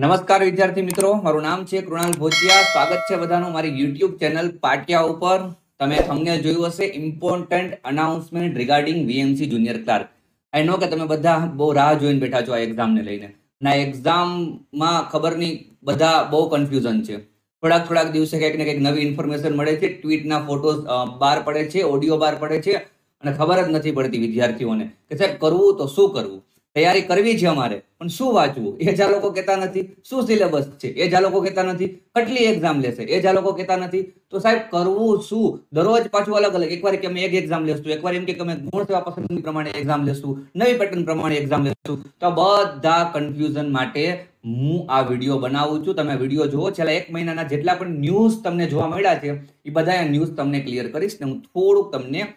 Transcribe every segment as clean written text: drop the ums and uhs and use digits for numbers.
नमस्कार विद्यार्थी मित्रों, मारू नाम छे कृणाल भोचिया। स्वागत छे बधानु मारी YouTube चैनल पाटिया उपर। तमे थंबनेल जोयुं हशे, important announcement regarding VMC junior clerk. I know के तमे बधा बहु राह जोईने बेठा छो आ एक्जाम ने लईने। ना एक्जाम मां खबर नहीं, बधा बहु कन्फ्यूजन छे। थोड़ा दिवसे कंईक ने कंईक नवी इन्फॉर्मेशन मळे छे, ट्वीटना फोटोज बहार पड़े छे, ऑडियो बहार पड़े छे अने खबर ज नथी पड़ती विद्यार्थीओने के साहेब करवुं तो शुं करवुं। तैयारी करवी छे अमारे, पण शुं वांचवुं ए ज्या लोको कहेता नथी, शुं सिलेबस छे ए ज्या लोको कहेता नथी, કેટલી एग्जाम लेशे ए ज्या लोको कहेता नथी। तो साहेब करवुं शुं? दररोज पाछुं अलग अलग, एकवार के एक एग्जाम लेशुं, एकवार एम के અમે ગુણ સેવા પસંદગી પ્રમાણે एग्जाम लेशुं, નવી પેટર્ન પ્રમાણે एग्जाम लेशुं। तो બધા કન્ફ્યુઝન માટે હું આ વિડિયો બનાવું છું। તમે વિડિયો જુઓ, છેલ્લા એક મહિનાના જેટલા પણ ન્યૂઝ તમને જોવા મળ્યા છે એ બધા ન્યૂઝ તમને ક્લિયર કરીશ ને હું થોડુંક તમને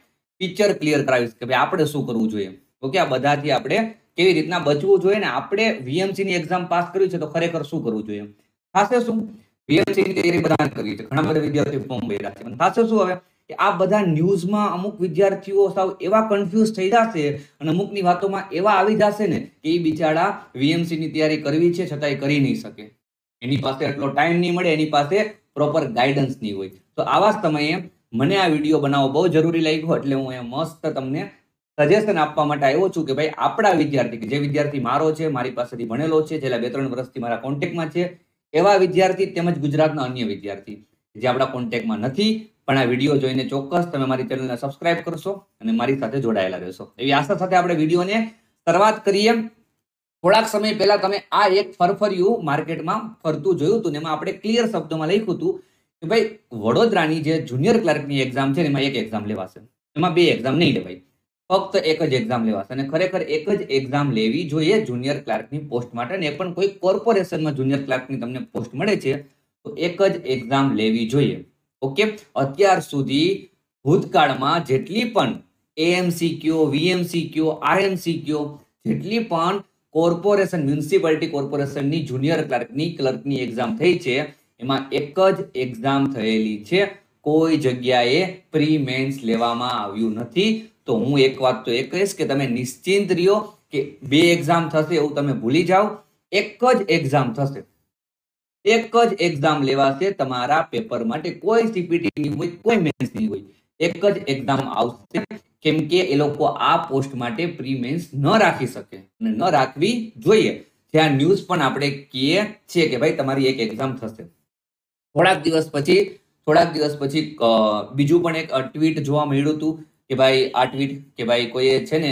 પિક્ચર ક્લિયર કરાવીશ કે ભાઈ આપણે શું કરવું જોઈએ। ઓકે, આ બધાથી આપણે કેવી રીતના બચવું જોઈએ ને આપણે VMC ની એક્ઝામ પાસ કરી છે તો ખરેખર શું કરવું જોઈએ, ખાસે શું? VMC ની તૈયારી બધાને કરી છે, ઘણા બધા વિદ્યાર્થીઓ ફોર્મ ભર્યા છે, પણ ખાસે શું હવે કે આ બધા ન્યૂઝમાં અમુક વિદ્યાર્થીઓ સાવ એવા કન્ફ્યુઝ થઈ જશે અને અમુકની વાતોમાં એવા આવી જશે ને કે એ બિચારા VMC ની તૈયારી કરવી છે છતાંય કરી નહીં શકે, એની પાસે એટલો ટાઈમ નહીં મળે, એની પાસે પ્રોપર ગાઈડન્સ નહીં હોય। તો આવા સમયે મને આ વિડીયો બનાવવો બહુ જરૂરી લાગ્યો, એટલે હું અહીંયા મસ્ત તમને सजेशन आपवा माटे आव्यो छुं के भाई आपड़ा विद्यार्थी के जे विद्यार्थी मारो छे, मारी पासेथी भणेलो छे, छेल्ला 2-3 वर्षथी मारा कोन्टेक्टमां छे, एवा विद्यार्थी તેમજ ગુજરાતના અન્ય વિદ્યાર્થી જે આપડા કોન્ટેક્ટમાં નથી પણ આ વિડિયો જોઈને ચોક્કસ તમે મારી ચેનલને સબસ્ક્રાઇબ કરશો અને મારી સાથે જોડાયેલા રહેશો એવી આશા સાથે આપણે વિડિયોને શરૂઆત કરીએ। થોડાક સમય પહેલા તમે આ એક ફરફરિયું માર્કેટમાં ફરતું જોયું હતું ને એમાં આપણે ક્લિયર શબ્દોમાં લખ્યું હતું કે ભાઈ વડોદરાની જે જુનિયર ક્લાર્કની એક્ઝામ છે એમાં એક એક્ઝામ લેવાશે, એમાં બે એક્ઝામ નહીં લેવાય, फक्त एक ज एक्जाम लेवाशे अने खरेखर एक ज एक्जाम लेवी जोईए जुनियर क्लार्कनी पोस्ट माटे अने पण कोई कोर्पोरेशनमां जुनियर क्लार्कनी तमने पोस्ट मळे छे तो एक ज एक्जाम लेवी जोईए। ओके, अत्यार सुधी भूतकाळमां जेटली पण AMCQ, VMCQ, RMCQ जेटली पण कोर्पोरेशन म्युनिसिपालिटी कोर्पोरेशननी जुनियर क्लार्कनी एक्जाम थई छे एमां एक ज एक्जाम थयेली छे, कोई जग्याए प्री मेन्स लेवामां आव्युं नथी। तो हूँ एक बात तो एक कहीश कि तमे निश्चिंत रहो कि बे एक्जाम थशे एवुं तमे भूली जाओ, एक ज एक्जाम थशे, एक ज एक्जाम लेवाशे तमारा पेपर माटे, कोई सीपीटी नी होय, कोई मेन्स नी होय, एक ज एक्जाम आवशे केम के ए लोको आ पोस्ट माटे प्री मेन्स न राखी सके अने न राखवी जोईए। त्या न्यूज पण आपणे कहीए छे के भाई तमारी एक एक्जाम थशे। थोड़ाक दिवस पछी बीजुं पण एक ट्वीट जोवा मळ्युं हतुं के भाई आ ट्वीट के भाई कोई है ने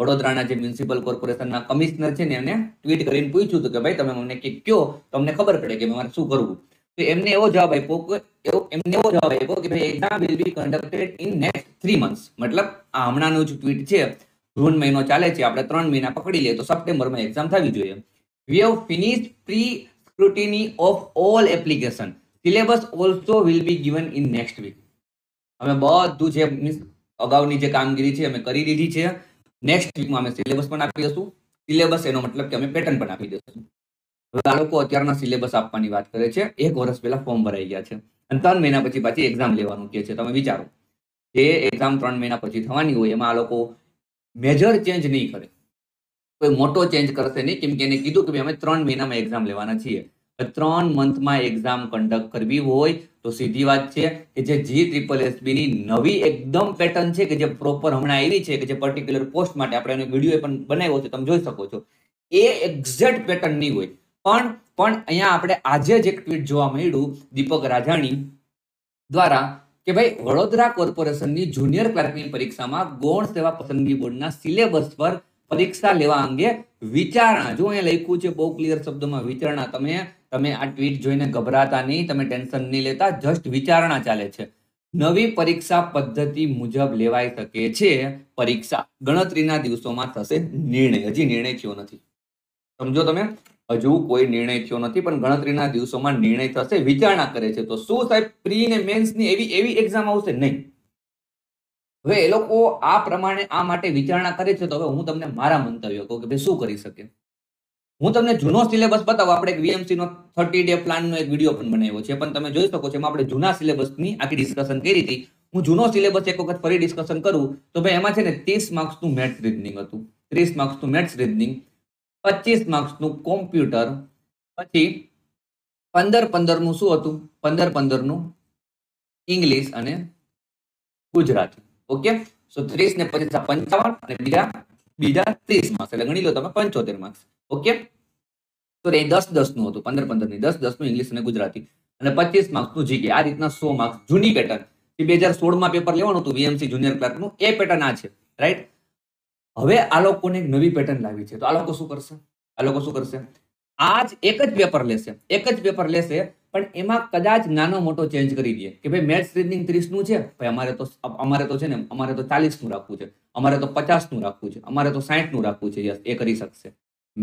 वडोदराना जे म्युनिसिपल कोर्पोरेशन ना कमिश्नर छे ने एमने ट्वीट करीने पूछ्युं हतुं के भाई तमे मने के क्यो तमने खबर पड़े कि मारे शुं करवुं। तो एमने एवो जवाब आप्यो कि भाई exam will be conducted in next 3 months, मतलब आ हमणांनो ज ट्वीट छे, जून महीनो चाले छे, आपणे 3 મહિના पकड़ी लईए तो सप्टेम्बर में एक्जाम थवी जोईए। We have finished pre scrutiny of all application, syllabus also will be given in next week. अमे बधुं जे अगाउनी जे कामगीरी छे अमे करी दीधी छे, नेक्स्ट वीकमां अमे सिलेबस पण आपी दईशुं। सिलेबस एनो मतलब कि अमे पेटर्न पण आपी दईशुं। हवे आ लोको अत्यारना सिलेबस आपवानी वात करे छे, एक वर्ष पहेला फॉर्म भराई गया छे अने 3 મહિના पछी पाછી एक्जाम लेवानुं कहे छे। तमे विचारो जे एक्जाम 3 મહિના पछी थवानी होय एमां आ लोको मेजर चेन्ज नहीं करे, कोई मोटो चेन्ज करशे नहीं, केम के एने कीधुं के अमे 3 મહિનાमां एक्जाम लेवाना छीए। 3 month में एक्जाम कंडक्ट करवी होय तो सीधी बात है कि जे GSSB नी नवी एकदम पेटर्न है कि जे प्रोपर हमणा आवी है कि जे पर्टिक्युलर पोस्ट माटे आपणे विडियो पण बनाव्यो छे, तमे जोई शको छो, ए एक्जेक्ट पेटर्न नहीं होय। पण पण अहींया आपणे आजे ज एक ट्वीट जोवा मळ्युं दीपक राजाणी द्वारा कि भाई वडोदरा कोर्पोरेशन नी जुनियर क्लार्कनी परीक्षा में गौण सेवा पसंदगी बोर्ड ना सिलेबस पर परीक्षा लेवा अंगे विचारणा, जो अहींया लख्युं छे बहु क्लियर शब्दों में विचारणा। तमे तमे आ ट्वीट जोईने गभराता नहीं, तमे टेन्शन नहीं लेता, जस्ट विचारणा चाले छे। नवी परीक्षा पद्धति मुजब लेवाई सके छे परीक्षा, गणतरीना दिवसोमां थशे निर्णय, हजी निर्णय थयो नथी, समजो तमे हजू कोई निर्णय थयो नथी पण गणतरीना दिवसोमां निर्णय थशे, विचारणा करे छे। तो शुं साहेब प्री ने मेन्सनी एवी एक्जाम आवशे नहीं? हवे ए लोको आ प्रमाणे आ माटे विचारणा करे छे तो हवे हूँ तमने मारा मंतव्य कहूं के भाई शुं करी शके। हूँ तमने जूनो सिलेबस बतावुं, आपणे एक VMC नो 30-day plan नो एक विडियो पण बनाव्यो छे, पण तमे जोई शको छो एमां आपणे जूना सिलेबसनी आखी डिस्कशन करी हती। हूँ जूनो सिलेबस एक वखत फरी डिस्कशन करूँ तो भाई एमां छे ने 30 marks नुं मेथ्स रिजनिंग हतुं, 30 marks नुं मेथ्स रिजनिंग, 25 marks नुं कॉम्प्यूटर, પછી 15-15 નું શું હતું? 15-15 નું ઇંગ્લિશ અને ગુજરાતી. ઓકે, સો 30 ને 50 55 અને બીજા 30 માર્ક્સ, એટલે ગણી લો તમે 75 માર્ક્સ. ઓકે, તો એ 10-10 નું હતું, 15-15 ની 10-10 નું ઇંગ્લિશ અને ગુજરાતી અને 25 માર્ક્સ નું જીકે. આ રીતના 100 માર્ક્સ જૂની પેટર્ન, 2016 માં પેપર લેવાનું હતું વીએમસી જુનિયર ક્લાર્ક નું, એ પેટર્ન આ છે, રાઈટ? હવે આ લોકોને એક નવી પેટર્ન લાવી છે, તો આ લોકો શું કરશે? આ લોકો શું કરશે? આજ એક જ પેપર લેશે પણ એમાં કદાચ નાનો મોટો ચેન્જ કરી દે કે ભાઈ મેથ્સ રીઝનિંગ 30 નું છે, ભાઈ અમારે તો છે ને, અમારે તો 40 નું રાખવું છે, અમારે તો 50 નું રાખવું છે, અમારે તો 60 નું રાખવું છે. યસ, એ કરી શકશે.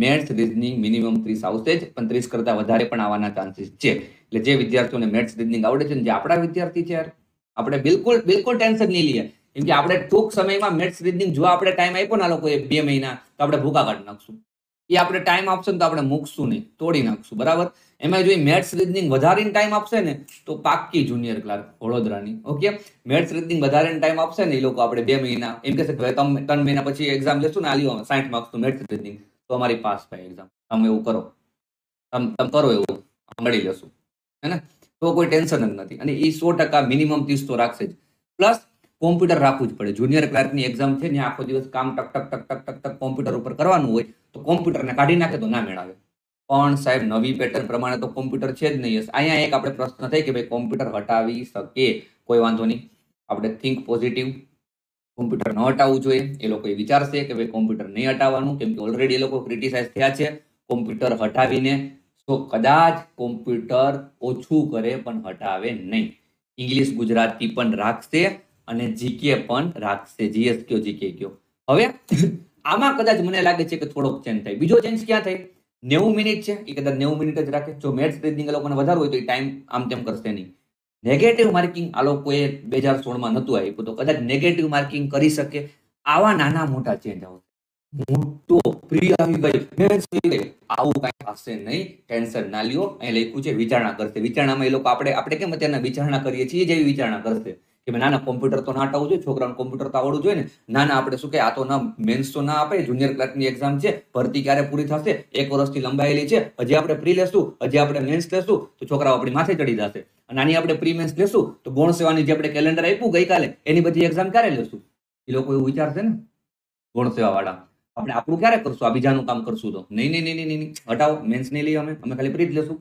મેથ્સ રીઝનિંગ મિનિમમ 30 આવશે જ, પણ 30 કરતા વધારે પણ આવવાના ચાન્સીસ છે. એટલે જે વિદ્યાર્થીઓને મેથ્સ રીઝનિંગ આવડે છે ને, જે આપણા વિદ્યાર્થી છે યાર, આપણે બિલકુલ ટેન્શન નહીં લઈએ, કેમ કે આપણે ટૂંક સમયમાં મેથ્સ રીઝનિંગ જો આપણે ટાઈમ આપ્યો ને આ લોકોએ 2 મહિના, તો આપણે ભૂકા કાઢી નાખશું. એ આપણે ટાઈમ આપશું ને તો આપણે મૂકશું નહીં, તોડી નાખશું, બરાબર? એમાં જો મેથ્સ રીઝનિંગ વધારીને ટાઈમ આપશે ને તો પાક્કી જુનિયર ક્લાર્ક વડોદરાની. ઓકે, મેથ્સ રીઝનિંગ વધારીને ટાઈમ આપશે ને એ લોકો, આપણે 2 મહિના એમ કહેશે કે 3 મહિના પછી એક્ઝામ લેશું ને, આ લ્યો 60 માર્ક્સનું મેથ્સ રીઝનિંગ, તો અમારી પાસ થાય એક્ઝામ. તમે એવું કરો, તમે કરો એવું, મળી લેશું, હે ને? તો કોઈ ટેન્શન જ નથી. અને એ 100% મિનિમમ 30 તો રાખશે જ, પ્લસ કોમ્પ્યુટર રાખવું જ પડે. જુનિયર ક્લાર્કની એક્ઝામ છે ને, આખો દિવસ કામ ટક ટક કોમ્પ્યુટર ઉપર કરવાનું હોય, તો કોમ્પ્યુટરને કાઢી નાખે તો ના મેળવે. પણ સાહેબ, નવી પેટર્ન પ્રમાણે તો કોમ્પ્યુટર છે જ નહીં. અહીંયા એક આપણે પ્રશ્ન થાય કે ભાઈ કોમ્પ્યુટર હટાવી શકે, કોઈ વાંધો નહીં, આપણે થિંક પોઝિટિવ, કોમ્પ્યુટર ન હટાવવું જોઈએ. એ લોકો એ વિચારશે કે ભાઈ કોમ્પ્યુટર નહીં હટાવવાનું, કેમ કે ઓલરેડી એ લોકો ક્રિટિસાઇઝ થયા છે કોમ્પ્યુટર હટાવીને, તો કદાચ કોમ્પ્યુટર ઓછું કરે પણ હટાવે નહીં. ઇંગ્લિશ ગુજરાતી પણ રાખશે અને જીકે પણ રાખશે, જીએસ કયો જીકે કયો. હવે આમાં કદાચ મને લાગે છે કે થોડોક ચેન્જ થાય. બીજો ચેન્જ ક્યાં થાય? 90 મિનિટ છે, એ કદાચ 90 મિનિટ જ રાખે. જો મેથ્સ રીઝનિંગ એ લોકોને વધારવું હોય તો એ ટાઈમ આમ તેમ કરશે નહીં. નેગેટિવ માર્કિંગ આ લોકોએ 2016 માં નહોતું આપ્યું, તો કદાચ નેગેટિવ માર્કિંગ કરી શકે. આવા નાના મોટા ચેન્જ આવશે. મોટો પ્રિય આવું કાંઈ આવશે નહીં, ટેન્શન ના લ્યો. અહીં લખ્યું છે વિચારણા કરશે. વિચારણામાં એ લોકો આપણે કેમ અત્યારના વિચારણા કરીએ છીએ, જેવી વિચારણા કરશે કે ભાઈ નાના કોમ્પ્યુટર તો ના હટાવવું જોઈએ, છોકરાને કોમ્પ્યુટર તો આવડવું જોઈએ ને, નાના આપણે શું કે આ તો ના મેન્સ તો ના આપે, જુનિયર ક્લાર્કની એક્ઝામ છે, ભરતી ક્યારે પૂરી થશે, 1 વર્ષથી લંબાયેલી છે, હજી આપણે પ્રી લેશું, હજી આપણે મેન્સ લેશું તો છોકરાઓ આપણી માથે ચડી જશે, અને આની આપણે પ્રી મેન્સ લેશું તો ગૌણ સેવાની જે આપણે કેલેન્ડર આપ્યું ગઈકાલે એની બધી એક્ઝામ ક્યારે લેશું? એ લોકો એવું વિચારશે ને, ગૌણ સેવા વાળા, આપણે આપણું ક્યારે કરશું, આ બીજાનું કામ કરશું? તો નહીં, હટાવો, મેન્સ નહીં લઈએ અમે ખાલી પ્રી જ લેશું.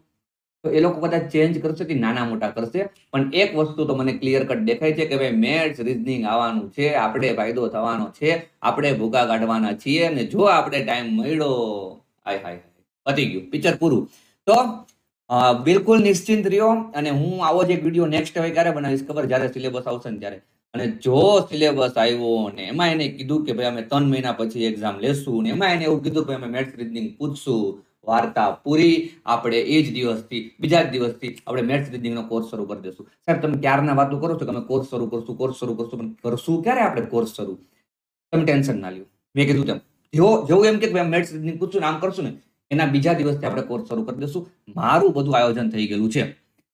તો એ લોકો કદાચ ચેન્જ કરશે કે નાના મોટા કરશે, પણ એક વસ્તુ તો મને ક્લિયર કટ દેખાય છે કે ભાઈ મેથ્સ રીઝનિંગ આવવાનું છે, આપણે ફાયદો થવાનો છે, આપણે ભૂકા કાઢવાના છીએ, અને જો આપણે ટાઈમ મળ્યો, હાય પતી ગયું, પિક્ચર પૂરું. તો બિલકુલ નિશ્ચિંત રહ્યો. અને હું આવો જ એક વિડીયો નેક્સ્ટ હવે ક્યારે બનાવીશ ખબર? જ્યારે સિલેબસ આવશે ને ત્યારે. અને જો સિલેબસ આવ્યો ને એમાં એને કીધું કે ભાઈ અમે 3 મહિના પછી એક્ઝામ લેશું, ને એમાં એને એવું કીધું કે અમે મેથ્સ રીઝનિંગ પૂછશું, વાર્તા પૂરી. આપણે એ જ દિવસથી, બીજા જ દિવસથી આપણે મેથ્સ રીઝનિંગનો કોર્સ શરૂ કરી દેશું. સાહેબ, તમે ક્યારના વાતો કરો છો કે અમે કોર્સ શરૂ કરશું, પણ કરશું ક્યારે આપણે કોર્સ શરૂ? તમે ટેન્શન ના લ્યો. મેં કીધું તેમ જેવું એમ કે મેથ્સ રીઝનિંગ પૂછશું ને આમ કરશું ને, એના બીજા દિવસથી આપણે કોર્સ શરૂ કરી દેશું. મારું બધું આયોજન થઈ ગયેલું છે.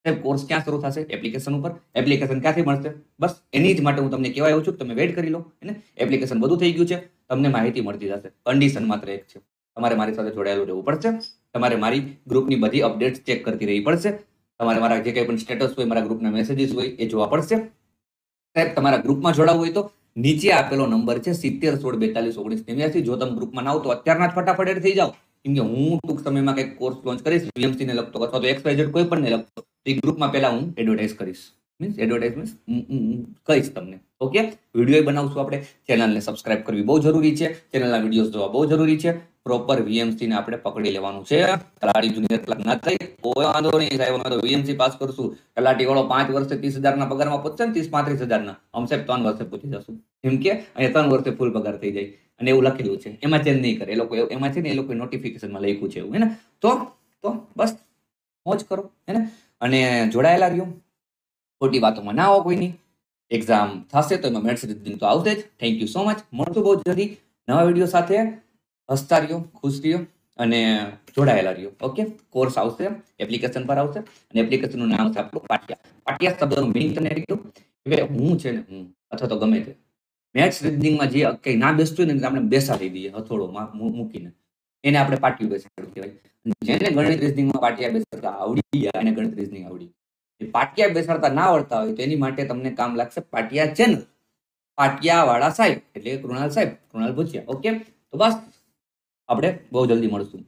સાહેબ, કોર્સ ક્યાં શરૂ થશે? એપ્લિકેશન ઉપર. એપ્લિકેશન ક્યાંથી મળશે? બસ એની જ માટે હું તમને કહેવા આવ્યો છું કે તમે વેઇટ કરી લો, એને એપ્લિકેશન બધું થઈ ગયું છે, તમને માહિતી મળતી જશે. કન્ડિશન માત્ર એક છે, તમારે મારી સાથે જોડાયેલું રહેવું પડશે, તમારે મારી ગ્રુપની બધી અપડેટ્સ ચેક કરતી રહેવી પડશે, તમારે મારા જે કંઈ પણ સ્ટેટસ હોય, મારા ગ્રુપના મેસેજીસ હોય એ જોવા પડશે. સાહેબ, તમારા ગ્રુપમાં જોડાવું હોય તો નીચે આપેલો નંબર છે 7016421989. જો તમે ગ્રુપમાં ના હો તો અત્યારના જ ફટાફટ થઈ જાઓ, કેમ કે હું ટૂંક સમયમાં કંઈક કોર્સ લોન્ચ કરીશ વીએમસીને લગતો, અથવા તો XYZ કોઈ પણ ને લગતો, એ ગ્રુપમાં પહેલા હું એડવર્ટાઇઝ કરીશ, કહીશ તમને. ઓકે, વિડીયો બનાવશું આપણે. ચેનલને સબસ્ક્રાઇબ કરવી બહુ જરૂરી છે, ચેનલના વિડીયોઝ જોવા બહુ જરૂરી છે. પ્રોપર VMC ને આપણે પકડી લેવાનું છે. તલાટી જુનિયર ક્લાર્ક ના થાય કોઈ વાંધો નહીં સાહેબ, અમે તો VMC પાસ કરશું. તલાટી વાળો 5 વર્ષે 30,000 ના પગારમાં પહોંચશે ને, 30-35,000 ના, અમે સાહેબ 3 વર્ષે પહોંચી જશું, કેમ કે અહીંયા 3 વર્ષે ફૂલ પગાર થઈ જાય, અને એવું લખેલું છે. એમાં ચેન્જ નહીં કરે એ લોકો, એમાં છે ને એ લોકો નોટિફિકેશનમાં લખ્યું છે એવું, હે ને? તો બસ મોજ કરો, હે ને? અને જોડાયેલા રહ્યો, ખોટી વાતોમાં ના હો કોઈની. એક્ઝામ થશે તો એમાં મેથ્સ રીઝનિંગ તો આવશે જ. Thank you so much. મળશું બહુ જલ્દી નવા વિડીયો સાથે. હસતા રહ્યો, ખુશ રહ્યો અને જોડાયેલા રહ્યો. ઓકે, કોર્સ આવશે, એપ્લિકેશન પર આવશે, અને એપ્લિકેશનનું નામ છે આપણું પાટિયા. પાટિયા શબ્દનું મિનિંગ તમને કીધું કે હું છે ને, હું અથવા તો ગમે તે મેથ્સ રીઝનિંગમાં જે કંઈ ના બેસતું હોય ને આપણે બેસાડી દઈએ હથોડો મૂકીને, એને આપણે પાટિયું બેસણ કહેવાય. જેને ગણિત રીઝનિંગમાં પાટિયા બેસણતા આવડી ગયા અને ગણિત રીઝનિંગ આવડી, એ પાટિયા બેસણતા ના આવડતા હોય તો એની માટે તમને કામ લાગશે પાટિયા ચેનલ, પાટિયા વાળા સાહેબ એટલે કૃણાલ સાહેબ, કૃણાલ ભોચિયા. ઓકે, તો બસ આપણે બહુ જલ્દી મળશું.